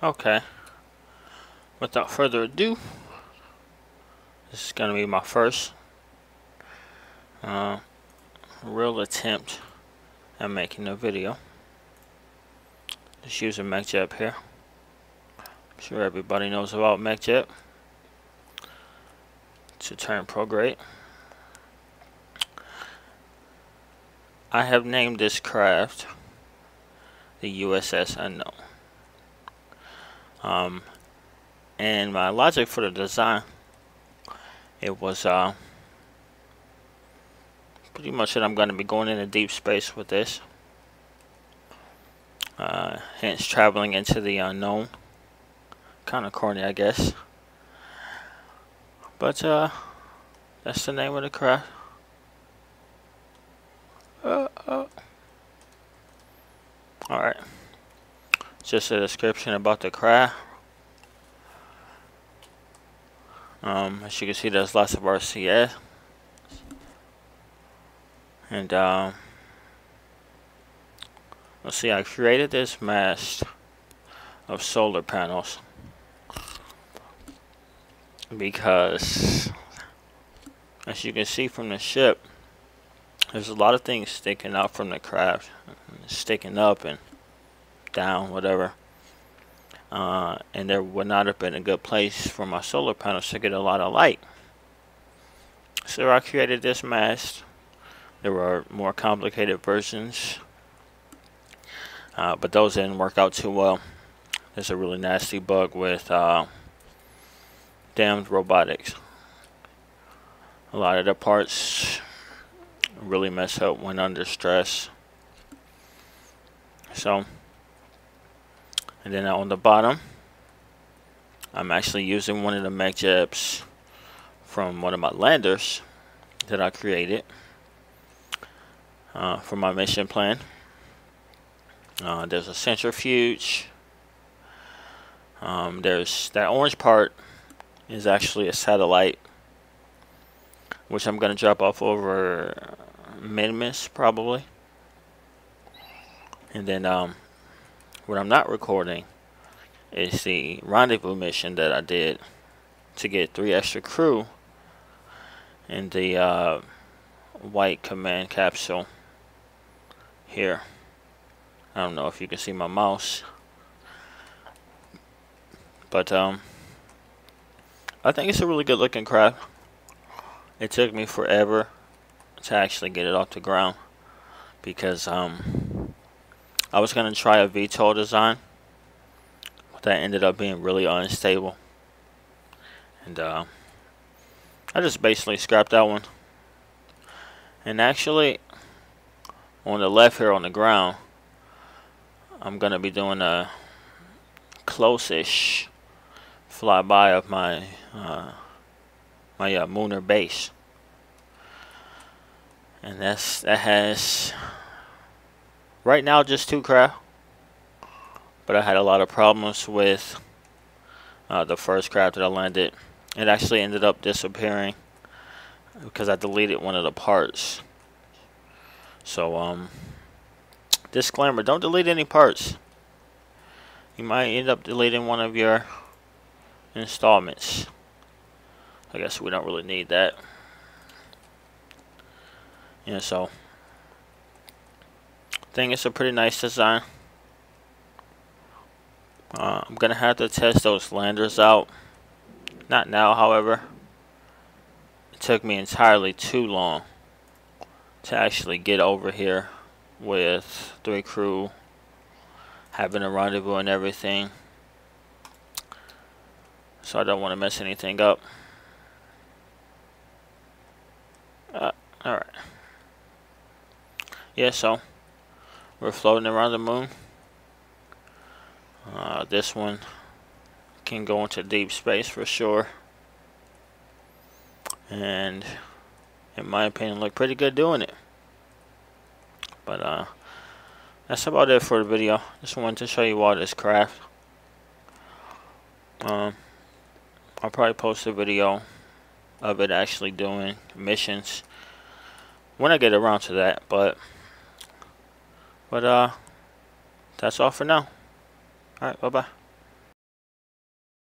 Okay, without further ado, this is going to be my first real attempt at making a video. Just using MechJeb here. I'm sure everybody knows about MechJeb. It's a term prograde. I have named this craft the USS Unknown. And my logic for the design, it was pretty much that I'm going to be going into deep space with this, hence traveling into the unknown. Kind of corny, I guess, but that's the name of the craft. All right. Just a description about the craft. As you can see, there's lots of RCS, and let's see. I created this mast of solar panels because, as you can see from the ship, there's a lot of things sticking out from the craft, sticking up and down, whatever, and there would not have been a good place for my solar panels to get a lot of light. So I created this mast. There are more complicated versions, but those didn't work out too well. There's a really nasty bug with damned robotics. A lot of the parts really mess up when under stress. So, and then on the bottom, I'm actually using one of the MechJebs from one of my landers that I created for my mission plan. There's a centrifuge. There's that orange part is actually a satellite, which I'm going to drop off over Minimus probably. And then what I'm not recording is the rendezvous mission that I did to get 3 extra crew in the white command capsule here. I don't know if you can see my mouse, but I think it's a really good looking craft. It took me forever to actually get it off the ground because I was going to try a VTOL design, but that ended up being really unstable. And I just basically scrapped that one. And actually, on the left here on the ground, I'm going to be doing a close-ish flyby of my, my Mooner base. And that has... right now, just 2 craft, but I had a lot of problems with the first craft that I landed. It actually ended up disappearing because I deleted one of the parts. So, disclaimer, don't delete any parts. You might end up deleting one of your installments. I guess we don't really need that. Yeah, so... I think it's a pretty nice design. I'm gonna have to test those landers out. Not now, however. It took me entirely too long to actually get over here with 3 crew, having a rendezvous and everything. So I don't want to mess anything up. All right. Yeah, so we're floating around the moon. This one can go into deep space for sure. And in my opinion, look pretty good doing it. But that's about it for the video. Just wanted to show you all this craft. I'll probably post a video of it actually doing missions when I get around to that, but that's all for now. Alright, bye-bye.